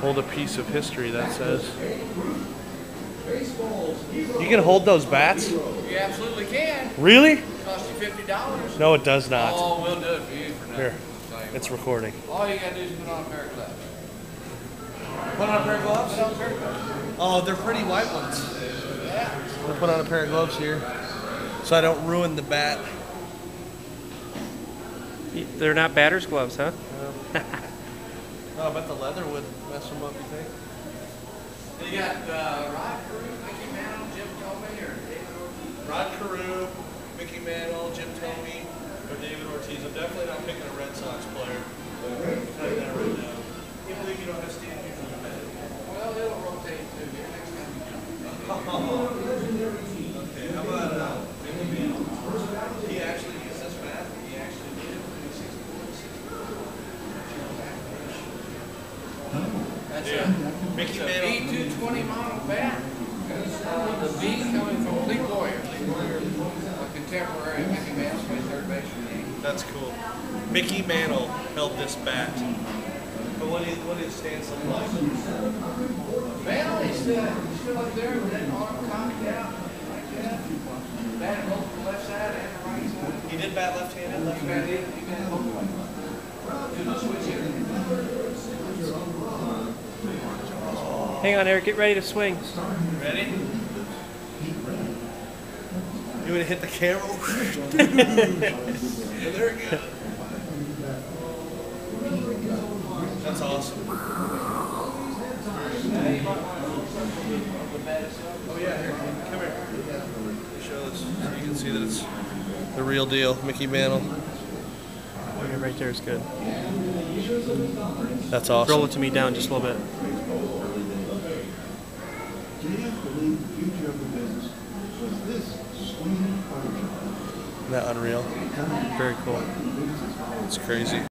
hold a piece of history that says. You can hold those bats? You absolutely can. Really? It costs you $50. No, it does not. Oh, we'll do it for you for nothing. Here, it's recording. All you gotta do is put on a pair of gloves. Put on a pair of gloves? Put on a pair of gloves. Oh, they're pretty white ones. Yeah. I'm gonna put on a pair of gloves here so I don't ruin the bat. They're not batter's gloves, huh? No. No, I bet the leather would mess them up, you think? You got Rod Carew, Mickey Mantle, Jim Tomey, or David Ortiz? Rod Carew, Mickey Mantle, Jim Tomey, or David Ortiz. I'm definitely not picking a Red Sox player. I'm telling you that right now. I can't believe you don't have Steve Hughes on the bed. Well, it'll rotate too. Here next time you come. Okay, how about Mickey Mantle? He actually used this bat. He actually did it. 64. That's it. Mickey Mantle. B220 model bat. The B coming from Lee Lawyer. Lee Lawyer, a contemporary Mickey Mantle, played third base for the Yankees. That's cool. Mickey Mantle held this bat. But what did Stance look like? Mantle, he's still up there with that arm cocked out like that. Batted both the left side and the right side. He did bat left-handed, left-handed. He batted both ways. He was a switch hitter. Hang on, Eric. Get ready to swing. Ready? You want to hit the camera? There it goes. That's awesome. Oh, yeah. Here. Come here. Show this so you can see that it's the real deal. Mickey Mantle. Right there is good. That's awesome. Roll it to me down just a little bit. Isn't that unreal? Very cool. It's crazy.